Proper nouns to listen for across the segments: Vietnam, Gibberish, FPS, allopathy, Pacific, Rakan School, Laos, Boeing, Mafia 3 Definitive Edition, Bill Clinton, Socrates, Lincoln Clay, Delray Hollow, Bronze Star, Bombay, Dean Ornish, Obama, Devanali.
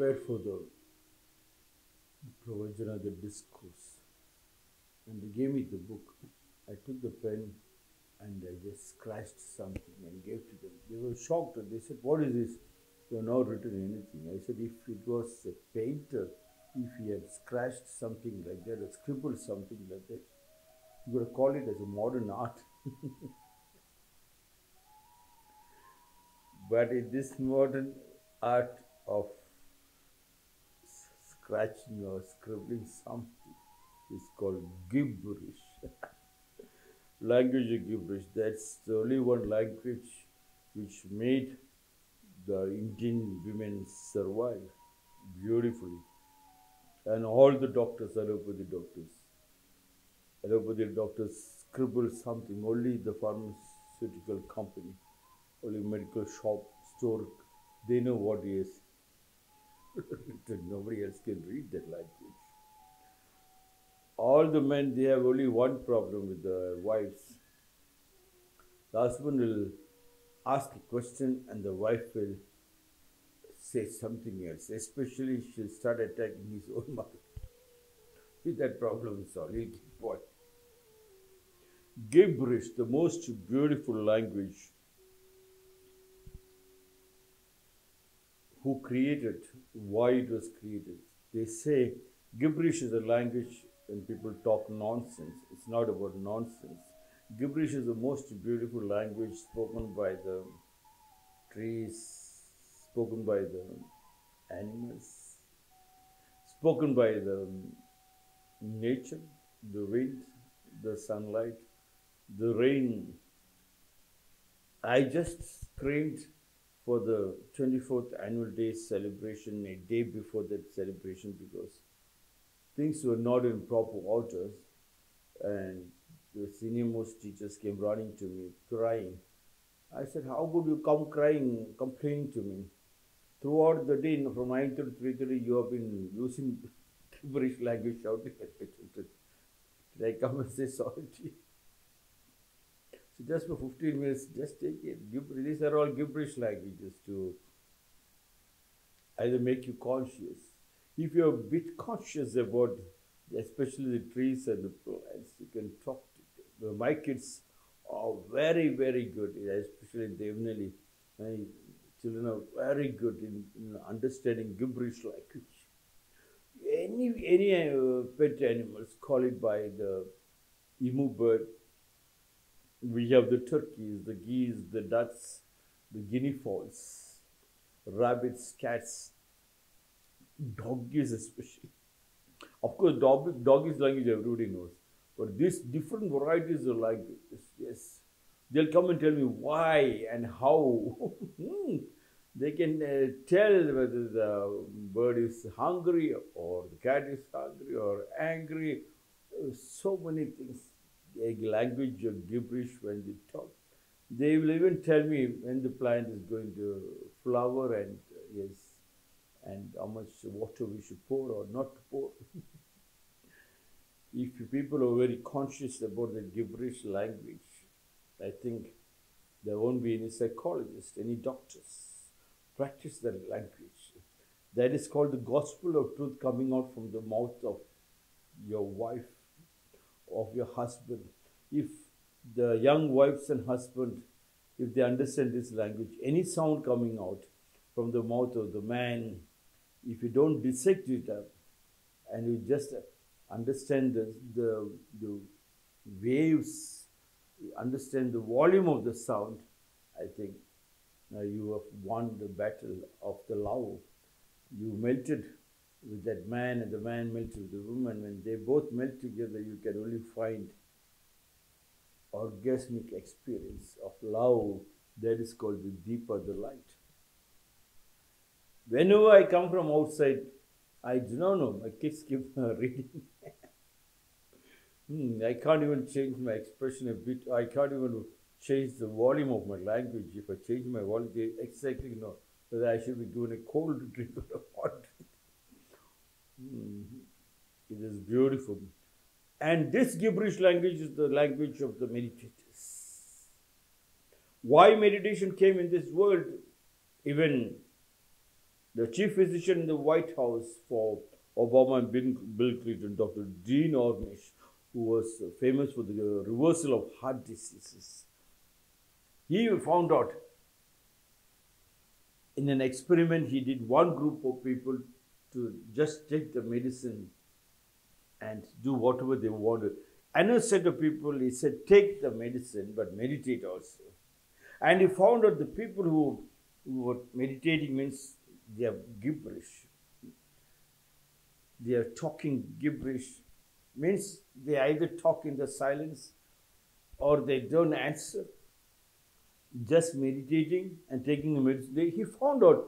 prepared for the provision of the discourse, and they gave me the book. I took the pen and I just scratched something and gave to them. They were shocked and they said, "What is this? You have not written anything." I said, if it was a painter, if he had scratched something like that, or scribbled something like that, you would call it as a modern art. But in this modern art of scratching or scribbling something, is called gibberish. Language of gibberish. That's the only one language which made the Indian women survive beautifully. And all the doctors, allopathy doctors scribble something. Only the pharmaceutical company, only medical shop, store, they know what it is. Nobody else can read that language. All the men, they have only one problem with the wives. The husband will ask a question and the wife will say something else. Especially, she'll start attacking his own mother. With that problem, it's all he'll keep on. Gibberish, the most beautiful language. Who created, why it was created. They say gibberish is a language when people talk nonsense. It's not about nonsense. Gibberish is the most beautiful language spoken by the trees, spoken by the animals, spoken by the nature, the wind, the sunlight, the rain. I just screamed for the 24th annual day celebration, a day before that celebration, because things were not in proper order, and the senior-most teachers came running to me, crying. I said, "How could you come crying, complaining to me? Throughout the day, from 9 to 3:30, you have been using gibberish language, shouting at my children. Did I come and say sorry to you?" Just for 15 minutes, just take it. These are all gibberish languages to either make you conscious. If you're a bit conscious about, especially the trees and the plants, you can talk to them. My kids are very, very good, especially Devanali. My children are very good in understanding gibberish language. Any pet animals, call it by the emu bird. We have the turkeys, the geese, the ducks, the guinea fowls, rabbits, cats, doggies especially. Of course, doggies language everybody knows. But these different varieties of languages, yes. They'll come and tell me why and how. They can tell whether the bird is hungry or the cat is hungry or angry. So many things. A language of gibberish when they talk. They will even tell me when the plant is going to flower and yes, and how much water we should pour or not pour. If people are very conscious about the gibberish language, I think there won't be any psychologists, any doctors practice that language. That is called the gospel of truth coming out from the mouth of your wife, of your husband. If the young wives and husband, if they understand this language, any sound coming out from the mouth of the man, if you don't dissect it up and you just understand the waves, you understand the volume of the sound, I think you have won the battle of the love. You melted with that man, and the man melts with the woman. When they both melt together, you can only find orgasmic experience of love. That is called the deeper the light. Whenever I come from outside, I do not know. My kids keep reading. I can't even change my expression a bit. I can't even change the volume of my language. If I change my volume, they exactly know whether I should be given a cold drink or hot drink. It is beautiful. And this gibberish language is the language of the meditators. Why meditation came in this world? Even the chief physician in the White House for Obama and Bill Clinton, Dr. Dean Ornish, who was famous for the reversal of heart diseases. He found out in an experiment, he did one group of people to just take the medicine and do whatever they wanted. Another set of people, he said, take the medicine, but meditate also. And he found out the people who were meditating means they are gibberish. They are talking gibberish. Means they either talk in the silence or they don't answer. Just meditating and taking the medicine. He found out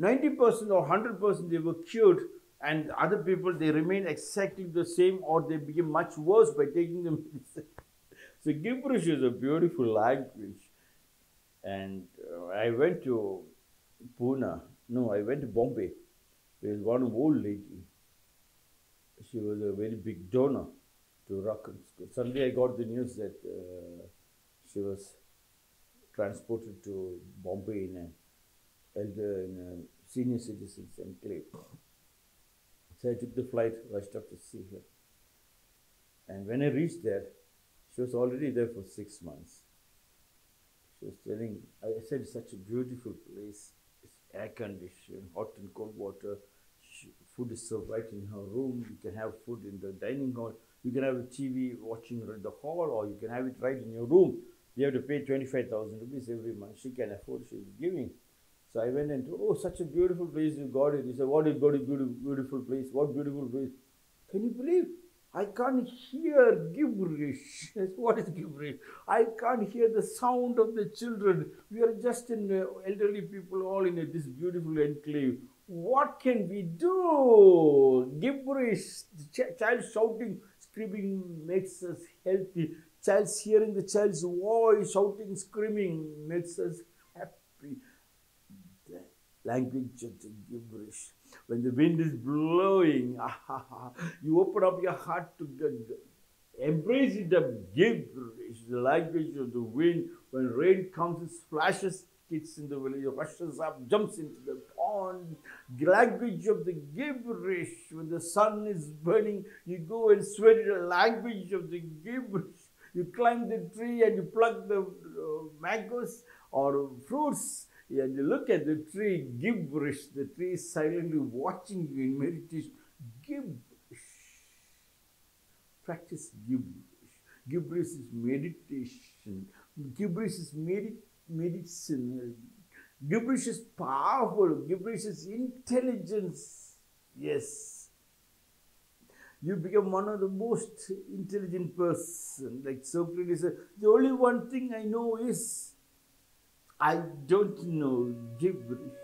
90% or 100% they were cured, and other people, they remain exactly the same or they became much worse by taking the medicine. So gibberish is a beautiful language. And I went to Bombay with one old lady. She was a very big donor to Rakan School. Suddenly I got the news that she was transported to Bombay in a senior citizens enclave. So I took the flight, rushed up to see her. And when I reached there, she was already there for 6 months. She was telling, I said, it's such a beautiful place. It's air-conditioned, hot and cold water. Food is served right in her room. You can have food in the dining hall. You can have a TV watching in the hall, or you can have it right in your room. You have to pay 25,000 rupees every month. She can afford, she's giving. So I went and, oh, such a beautiful place you got it. He said, what is got a beautiful place? What beautiful place? Can you believe? I can't hear gibberish. What is gibberish? I can't hear the sound of the children. We are just in elderly people all in this beautiful enclave. What can we do? Gibberish, child shouting, screaming makes us healthy. Child's hearing the child's voice, shouting, screaming makes us happy. The language of the gibberish. When the wind is blowing, you open up your heart to embrace it, the gibberish, the language of the wind. When rain comes, it splashes. Kids in the village rushes up, jumps into the pond. The language of the gibberish. When the sun is burning, you go and sweat in the language of the gibberish. You climb the tree and you pluck the mangoes or fruits. And you look at the tree, gibberish. The tree is silently watching you in meditation. Gibberish. Practice gibberish. Gibberish is meditation. Gibberish is medicine. Gibberish is powerful. Gibberish is intelligence. Yes. You become one of the most intelligent person. Like Socrates said, the only one thing I know is I don't know gibberish.